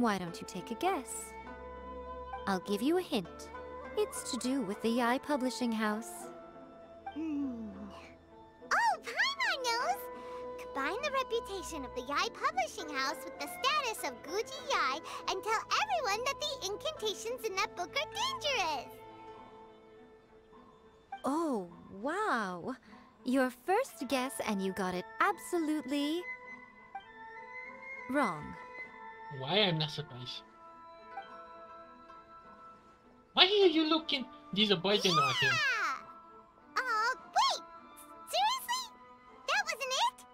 Why don't you take a guess? I'll give you a hint. It's to do with the Yae Publishing House. Oh, Paimon knows! Combine the reputation of the Yae Publishing House with the status of Guuji Yae and tell everyone that the incantations in that book are dangerous! Oh, wow! Your first guess and you got it absolutely... wrong. Why I'm not surprised? Why are you looking? These are boys and not him. Wait! Seriously? That wasn't it?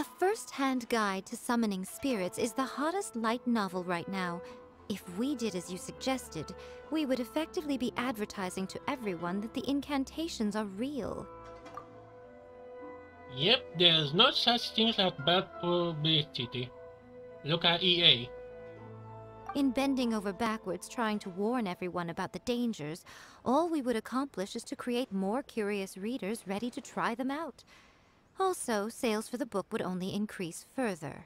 A first-hand guide to summoning spirits is the hottest light novel right now. If we did as you suggested, we would effectively be advertising to everyone that the incantations are real. Yep, there's no such thing as bad publicity. Look at EA. In bending over backwards trying to warn everyone about the dangers, all we would accomplish is to create more curious readers ready to try them out. Also, sales for the book would only increase further.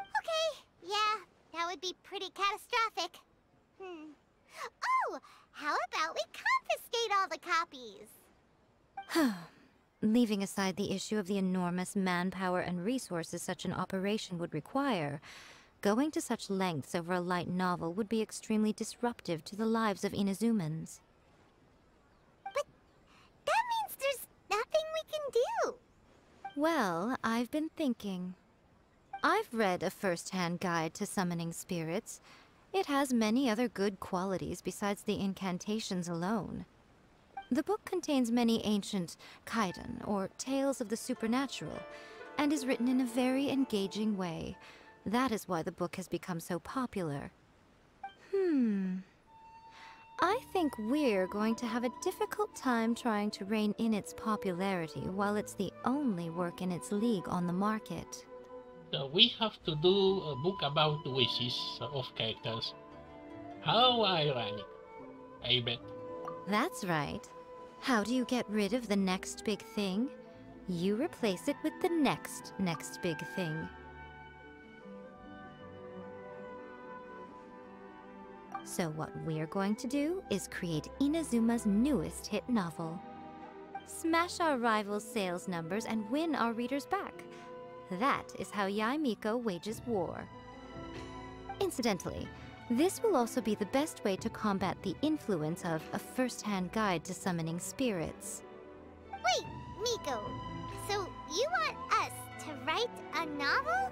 Okay, yeah, that would be pretty catastrophic. Oh, how about we confiscate all the copies? Leaving aside the issue of the enormous manpower and resources such an operation would require, going to such lengths over a light novel would be extremely disruptive to the lives of Inazumans. But that means there's nothing we can do! Well, I've been thinking. I've read a first-hand guide to summoning spirits. It has many other good qualities besides the incantations alone. The book contains many ancient Kaidan, or tales of the supernatural, and is written in a very engaging way. That is why the book has become so popular. I think we're going to have a difficult time trying to rein in its popularity while it's the only work in its league on the market. So we have to do a book about wishes of characters. How ironic, I bet. That's right. How do you get rid of the next big thing? You replace it with the next big thing. So what we're going to do is create Inazuma's newest hit novel. Smash our rivals' sales numbers and win our readers back. That is how Yae Miko wages war. Incidentally, this will also be the best way to combat the influence of a first-hand guide to summoning spirits. Wait, Miko, so you want us to write a novel?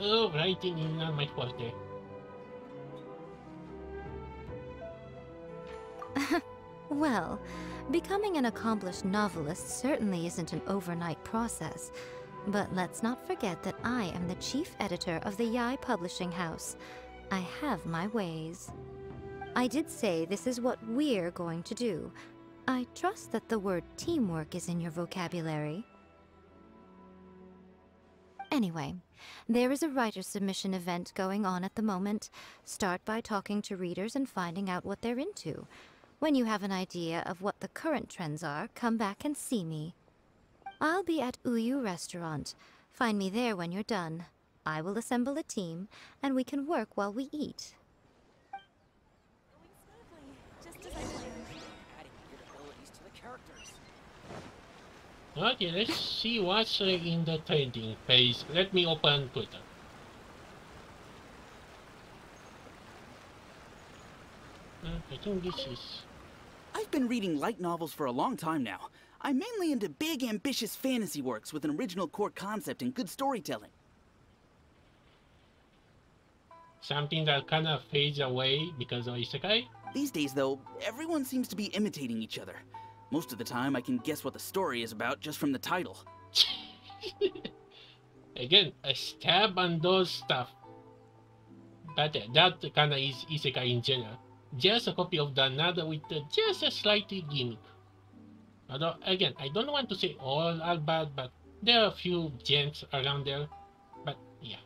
Oh, writing is not my forte. Well, becoming an accomplished novelist certainly isn't an overnight process. But let's not forget that I am the chief editor of the Yae Publishing House. I have my ways. I did say this is what we're going to do. I trust that the word teamwork is in your vocabulary. Anyway, there is a writer submission event going on at the moment. Start by talking to readers and finding out what they're into. When you have an idea of what the current trends are, come back and see me. I'll be at Uyuu Restaurant. Find me there when you're done. I will assemble a team, and we can work while we eat. Okay, let's see what's in the trending phase. Let me open Twitter. I think this is... I've been reading light novels for a long time now. I'm mainly into big, ambitious fantasy works with an original core concept and good storytelling. Something that kind of fades away because of Isekai? These days, though, everyone seems to be imitating each other. Most of the time, I can guess what the story is about just from the title. Again, a stab on those stuff. But that kind of is Isekai in general. Just a copy of the another with just a slight gimmick. Although, again, I don't want to say all are bad, but there are a few gems around there. But, yeah.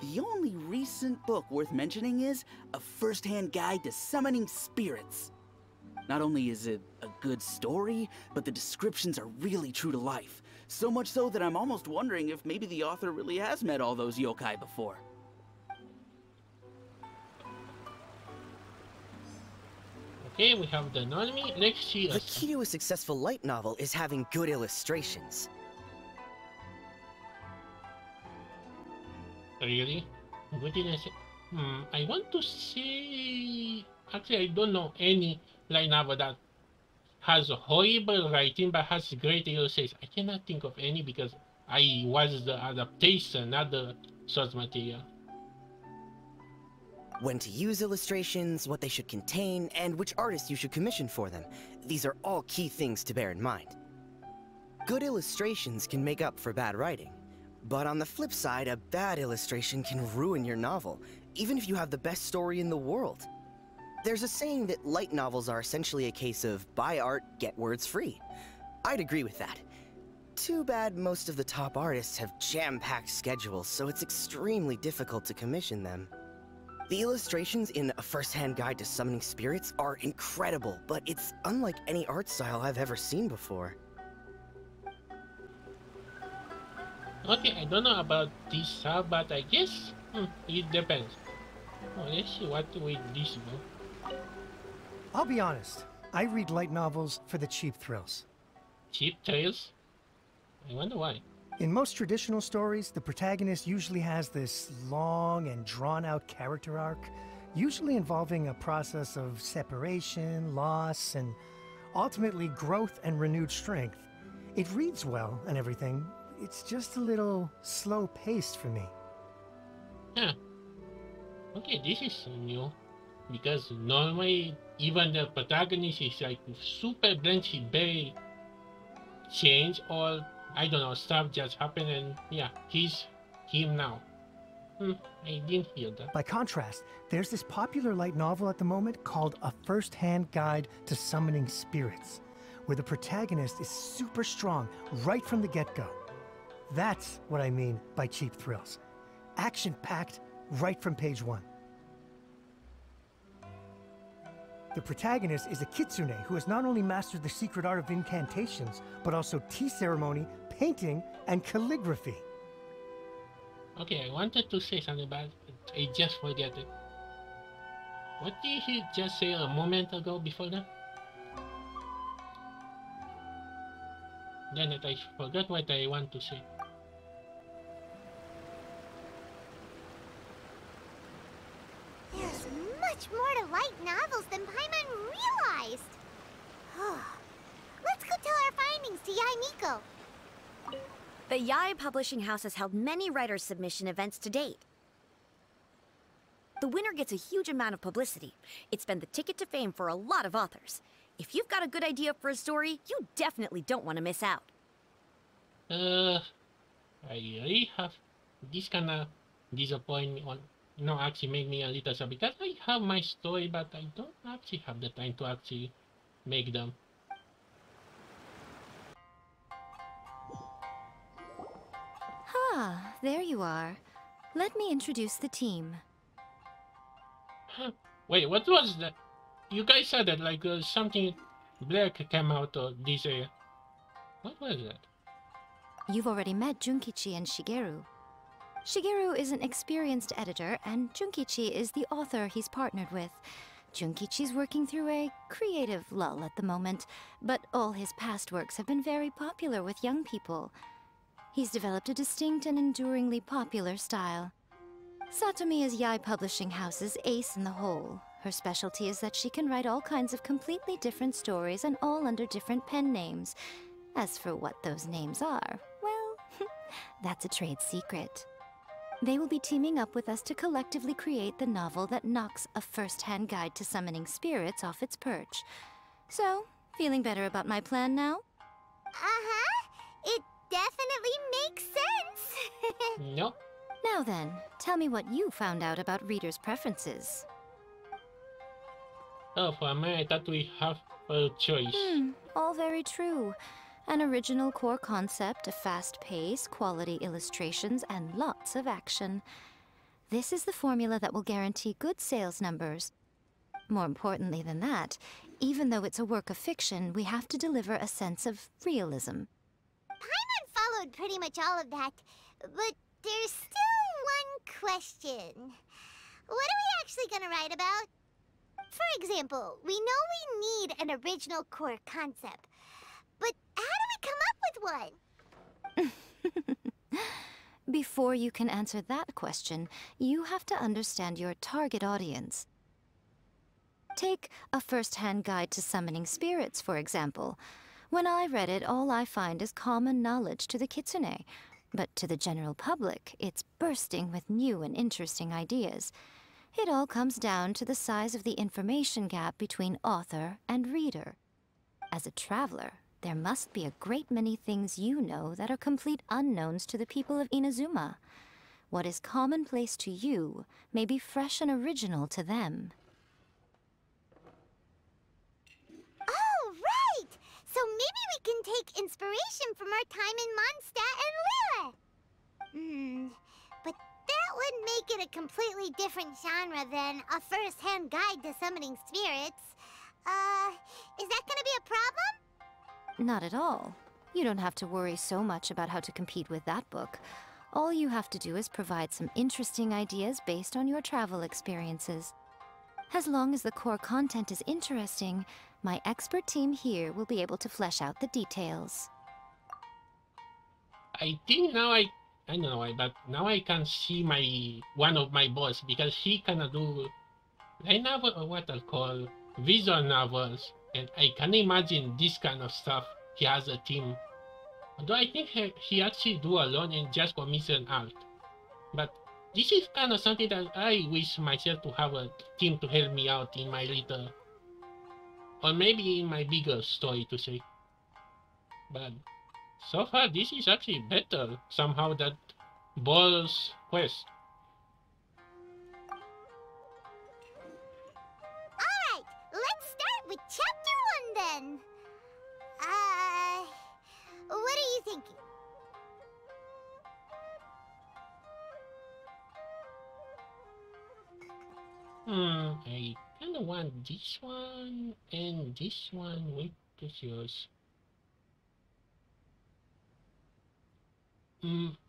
The only recent book worth mentioning is A First-Hand Guide to Summoning Spirits. Not only is it a good story, but the descriptions are really true to life. So much so that I'm almost wondering if maybe the author really has met all those yokai before. Okay, we have the anatomy. Next to us. The key to a successful light novel is having good illustrations. Really? What did I say? I want to see... Actually, I don't know any light novel that has horrible writing but has great illustrations. I cannot think of any because I was the adaptation, not the source material. When to use illustrations, what they should contain, and which artists you should commission for them. These are all key things to bear in mind. Good illustrations can make up for bad writing, but on the flip side, a bad illustration can ruin your novel, even if you have the best story in the world. There's a saying that light novels are essentially a case of buy art, get words free. I'd agree with that. Too bad most of the top artists have jam-packed schedules, so it's extremely difficult to commission them. The illustrations in A First-Hand Guide to Summoning Spirits are incredible, but it's unlike any art style I've ever seen before. Okay, I don't know about this style, but I guess it depends. Oh, let's see what we this do. I'll be honest, I read light novels for the cheap thrills. Cheap thrills? I wonder why. In most traditional stories, the protagonist usually has this long and drawn-out character arc, usually involving a process of separation, loss, and ultimately growth and renewed strength. It reads well and everything, it's just a little slow-paced for me. Huh. Okay, this is new, because normally even the protagonist is like super blank, she's very changed, or I don't know, stuff just happened and yeah, he's him now. I didn't hear that. By contrast, there's this popular light novel at the moment called A First-Hand Guide to Summoning Spirits, where the protagonist is super strong right from the get-go. That's what I mean by cheap thrills. Action-packed right from page one. The protagonist is a kitsune who has not only mastered the secret art of incantations, but also tea ceremony, painting, and calligraphy. Okay, I wanted to say something, but I just forget it. What did he just say a moment ago before that? Then I forgot what I want to say. There's much more to light novels than Paimon realized! Let's go tell our findings to Yae Miko! The Yae Publishing House has held many writer submission events to date. The winner gets a huge amount of publicity. It's been the ticket to fame for a lot of authors. If you've got a good idea for a story, you definitely don't want to miss out. I really have... This kind of disappoint me on... No, actually make me a little sad because I have my story, but I don't actually have the time to actually make them. Ah, there you are. Let me introduce the team. Wait, what was that? You guys said that like something black came out of this area. What was that? You've already met Junkichi and Shigeru. Shigeru is an experienced editor, and Junkichi is the author he's partnered with. Junkichi's working through a creative lull at the moment, but all his past works have been very popular with young people. He's developed a distinct and enduringly popular style. Satomi is Yae Publishing House's ace in the hole. Her specialty is that she can write all kinds of completely different stories and all under different pen names. As for what those names are, well, that's a trade secret. They will be teaming up with us to collectively create the novel that knocks A First-Hand Guide to Summoning Spirits off its perch. So, feeling better about my plan now? Uh-huh! It definitely makes sense! Nope. Now then, tell me what you found out about readers' preferences. Oh, for me, I thought we have a choice. All very true. An original core concept, a fast pace, quality illustrations, and lots of action. This is the formula that will guarantee good sales numbers. More importantly than that, even though it's a work of fiction, we have to deliver a sense of realism. Paimon followed pretty much all of that, but there's still one question. What are we actually gonna write about? For example, we know we need an original core concept, but how do we come up with one? Before you can answer that question, you have to understand your target audience. Take a first-hand guide to summoning spirits, for example. When I read it, all I find is common knowledge to the kitsune, but to the general public, it's bursting with new and interesting ideas. It all comes down to the size of the information gap between author and reader. As a traveler, there must be a great many things you know that are complete unknowns to the people of Inazuma. What is commonplace to you may be fresh and original to them. Oh, right! So maybe we can take inspiration from our time in Mondstadt and Liyue! But that would make it a completely different genre than a first-hand guide to summoning spirits. Is that gonna be a problem? Not at all. You don't have to worry so much about how to compete with that book. All you have to do is provide some interesting ideas based on your travel experiences. As long as the core content is interesting, my expert team here will be able to flesh out the details. I think now I know why, but now I can see one of my boss, because she cannot do I novel or what I'll call visual novels. And I can imagine this kind of stuff he has a team. Although I think he actually do alone and just commission art. But this is kind of something that I wish myself to have a team to help me out in my little, or maybe in my bigger story to say. But so far this is actually better somehow than Ball's quest. Alright, let's start with chapter. Then, what are you thinking? I kind of want this one and this one with the yours.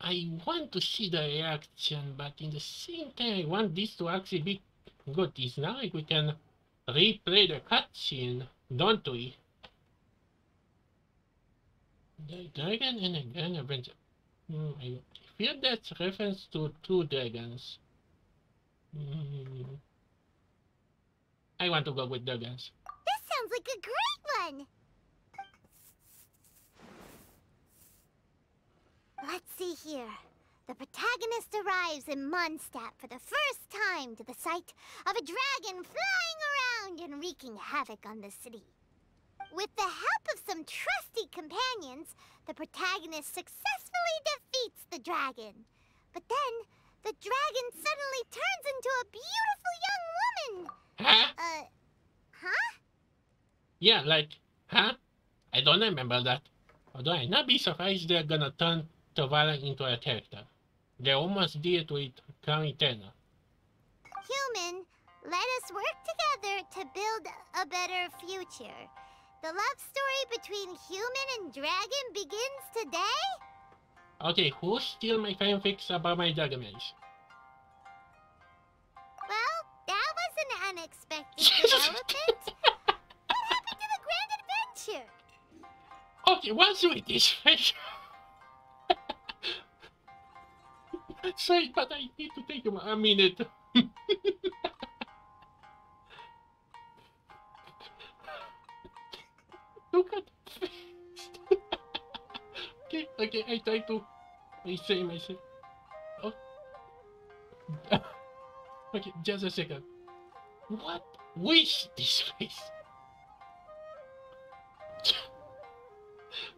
I want to see the reaction, but in the same time, I want this to actually be good. It's now like we can replay the cutscene. Don't we? The dragon and a grand adventure. I feel that's reference to two dragons. I want to go with dragons. This sounds like a great one! Let's see here. The protagonist arrives in Mondstadt for the first time to the sight of a dragon flying around and wreaking havoc on the city. With the help of some trusty companions, the protagonist successfully defeats the dragon. But then, the dragon suddenly turns into a beautiful young woman! Huh? Huh? Yeah, like, huh? I don't remember that. Although I'd not be surprised they're gonna turn Tavala into a character. They almost did with Camitena. Human, let us work together to build a better future. The love story between human and dragon begins today? Okay, who steal my fanfics about my dragon mage? Well, that was an unexpected development. What happened to the grand adventure? Okay, what's with this fish? Sorry, but I need to take a minute. Look at the face. Okay, I try to say myself. Oh. Okay, just a second. What was this face?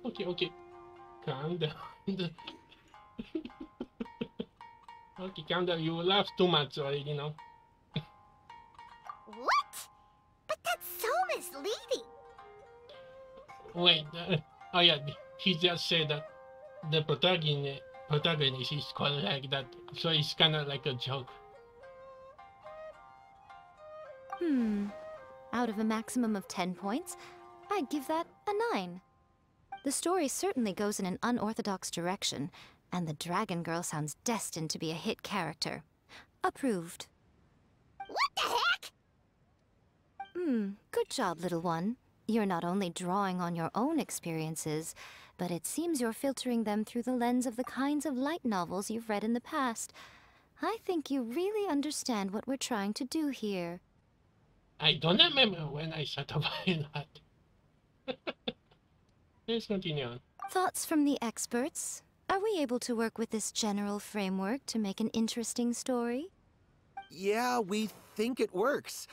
Okay. Calm down. Okay, calm down. You laugh too much already, you know. What? But that's so misleading. Wait. Oh yeah, he just said that the protagonist is called like that, so it's kind of like a joke. Out of a maximum of 10 points, I'd give that a 9. The story certainly goes in an unorthodox direction. And the dragon girl sounds destined to be a hit character. Approved. What the heck? Good job, little one. You're not only drawing on your own experiences, but it seems you're filtering them through the lens of the kinds of light novels you've read in the past. I think you really understand what we're trying to do here. I don't remember when I thought about that. Let's continue on. Thoughts from the experts? Are we able to work with this general framework to make an interesting story? Yeah, we think it works.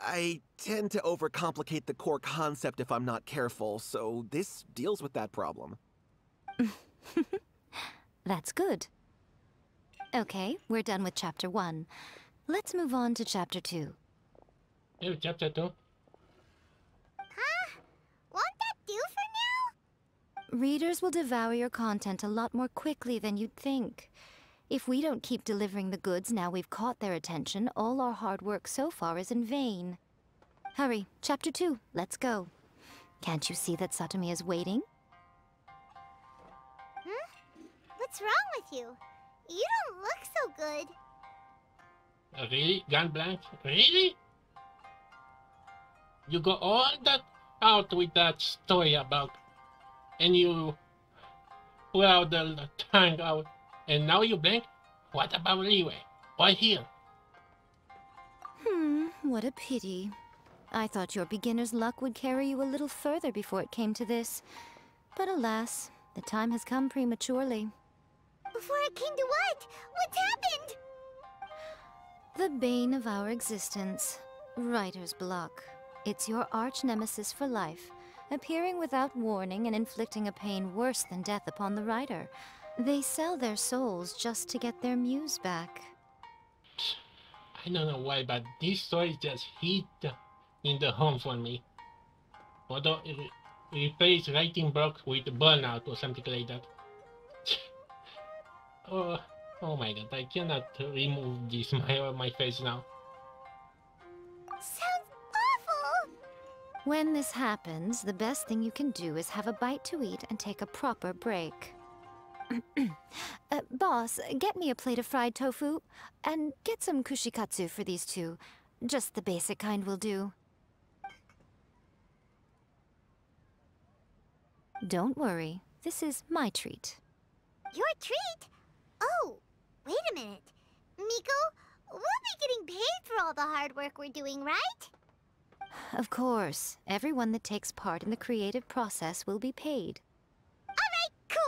I tend to overcomplicate the core concept if I'm not careful, so this deals with that problem. That's good. Okay, we're done with Chapter 1. Let's move on to Chapter 2. Hey, Chapter 2? Huh? Won't that do for now? Readers will devour your content a lot more quickly than you'd think. If we don't keep delivering the goods now we've caught their attention, all our hard work so far is in vain. Hurry, Chapter 2, let's go. Can't you see that Satomi is waiting? Hmm? What's wrong with you? You don't look so good. Really? Gun blank? Really? You go all that out with that story about... and you... pull out the tongue out. And now you blank? What about Liyue? Why here? What a pity. I thought your beginner's luck would carry you a little further before it came to this. But alas, the time has come prematurely. Before it came to what? What's happened? The bane of our existence. Writer's block. It's your arch-nemesis for life, appearing without warning and inflicting a pain worse than death upon the writer. They sell their souls just to get their muse back. I don't know why, but this story just hit in the home for me. Although it replaced writing block with burnout or something like that. Oh my god, I cannot remove this on my face now. Sounds awful! When this happens, the best thing you can do is have a bite to eat and take a proper break. Boss, get me a plate of fried tofu, and get some kushikatsu for these two. Just the basic kind will do. Don't worry, this is my treat. Your treat? Oh, wait a minute. Miko, we'll be getting paid for all the hard work we're doing, right? Of course. Everyone that takes part in the creative process will be paid.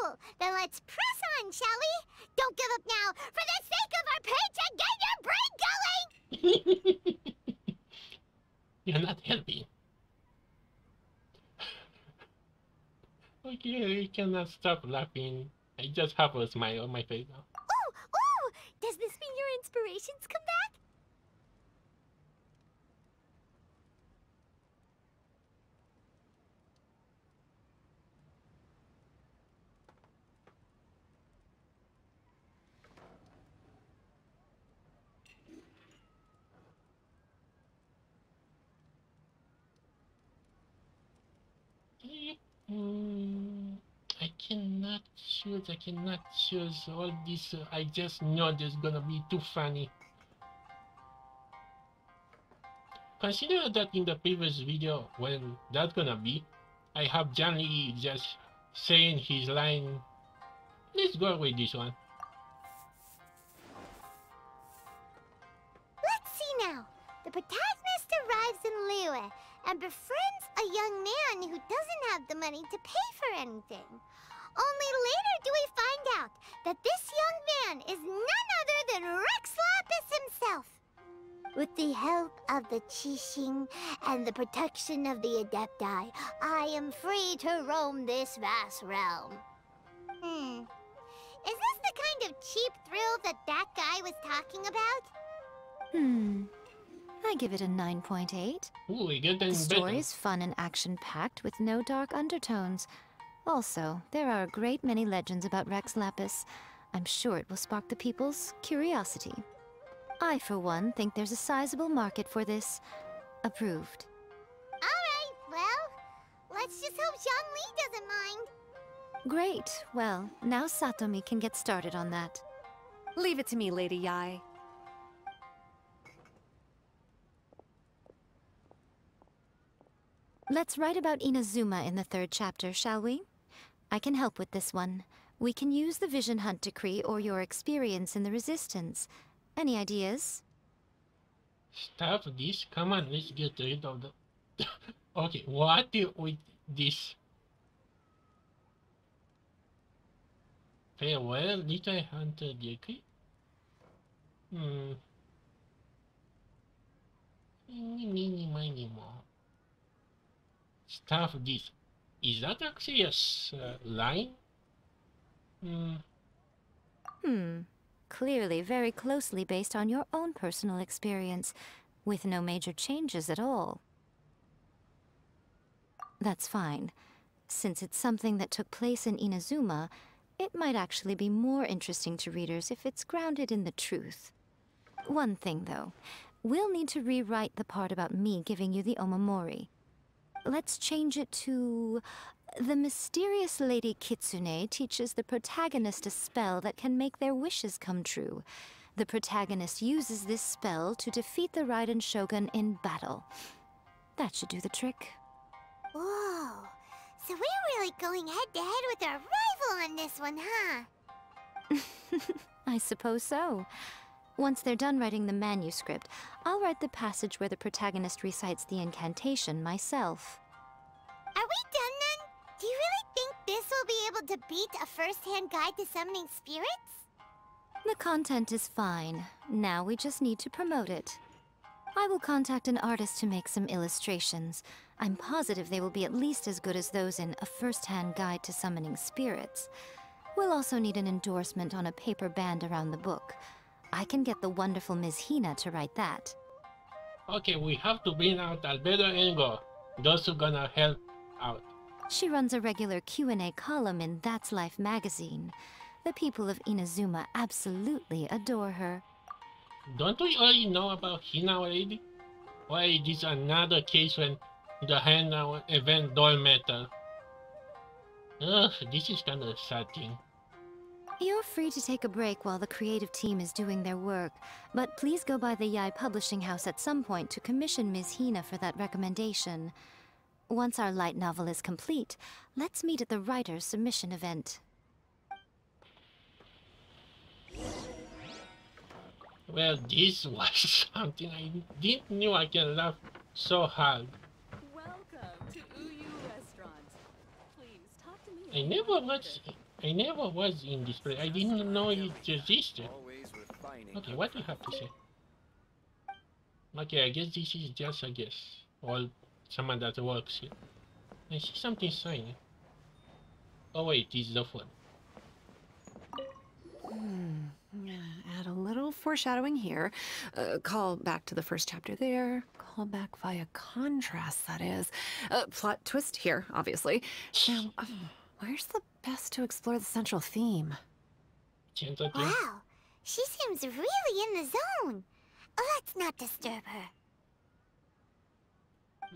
Cool. Then let's press on, shall we? Don't give up now. For the sake of our paycheck, get your brain going! You're not helping. Okay, I cannot stop laughing. I just have a smile on my face now. Ooh! Ooh! Does this mean your inspirations come back? I cannot choose, all this, I just know there's gonna be too funny. Consider that in the previous video, when that's gonna be, I have Zhang Li just saying his line. Let's go with this one. Let's see now. The protagonist arrives in Liyue and befriends a young man who doesn't have the money to pay for anything. Only later do we find out that this young man is none other than Rex Lapis himself. With the help of the Qixing and the protection of the Adepti, I am free to roam this vast realm. Is this the kind of cheap thrill that guy was talking about? I give it a 9.8. The story is fun and action-packed with no dark undertones. Also, there are a great many legends about Rex Lapis. I'm sure it will spark the people's curiosity. I, for one, think there's a sizable market for this. Approved. All right, well, let's just hope Zhang Li doesn't mind. Great. Well, now Satomi can get started on that. Leave it to me, Lady Yae. Let's write about Inazuma in the third chapter, shall we? I can help with this one. We can use the Vision Hunt Decree or your experience in the Resistance. Any ideas? Stop this. Come on, let's get rid of the... Okay, what with this? Farewell, Little Hunter Decree? Hmm... Stuff this. Is that actually a line? Clearly very closely based on your own personal experience, with no major changes at all. That's fine. Since it's something that took place in Inazuma, it might actually be more interesting to readers if it's grounded in the truth. One thing, though. We'll need to rewrite the part about me giving you the omamori. Let's change it to... The mysterious lady Kitsune teaches the protagonist a spell that can make their wishes come true. The protagonist uses this spell to defeat the Raiden Shogun in battle. That should do the trick. Whoa. So we're really going head-to-head with our rival on this one, huh? I suppose so. Once they're done writing the manuscript, I'll write the passage where the protagonist recites the incantation myself. Are we done then? Do you really think this will be able to beat a first-hand guide to summoning spirits? The content is fine. Now we just need to promote it. I will contact an artist to make some illustrations. I'm positive they will be at least as good as those in A First-Hand Guide to Summoning Spirits. We'll also need an endorsement on a paper band around the book. I can get the wonderful Ms. Hina to write that. Okay, we have to bring out Alberto Engo. Those who gonna help out. She runs a regular Q&A column in That's Life magazine. The people of Inazuma absolutely adore her. Don't we already know about Hina already? Why is this another case when the Hina event don't matter? Ugh, this is kind of exciting. You're free to take a break while the creative team is doing their work, but please go by the Yae Publishing House at some point to commission Ms. Hina for that recommendation. Once our light novel is complete, let's meet at the writer's submission event. Well, this was something I didn't know I can laugh so hard. Welcome to Uyuu Restaurant. Please talk to me. I never was in this place. I didn't know it existed. Okay, what do you have to say? Okay, I guess this is just a guess. Or someone that works here. I see something shiny. Oh wait, it's the phone. Add a little foreshadowing here. Call back to the first chapter there. Call back via contrast, that is. Plot twist here, obviously. Now, where's the best to explore the central theme? Wow, she seems really in the zone. Let's not disturb her.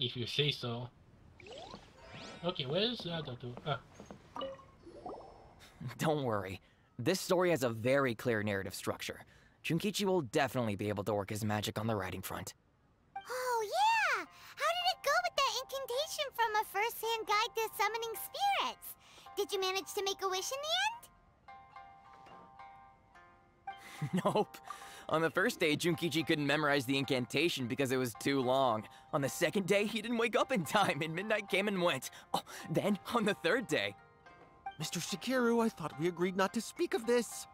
If you say so. Okay, where's the other two? Ah. Don't worry. This story has a very clear narrative structure. Junkichi will definitely be able to work his magic on the writing front. Oh, yeah! How did it go with that incantation from A First-Hand Guide to Summoning Spirits? Did you manage to make a wish in the end? Nope. On the first day, Junkichi couldn't memorize the incantation because it was too long. On the second day, he didn't wake up in time, and midnight came and went. Oh, then, on the third day... Mr. Shigeru, I thought we agreed not to speak of this.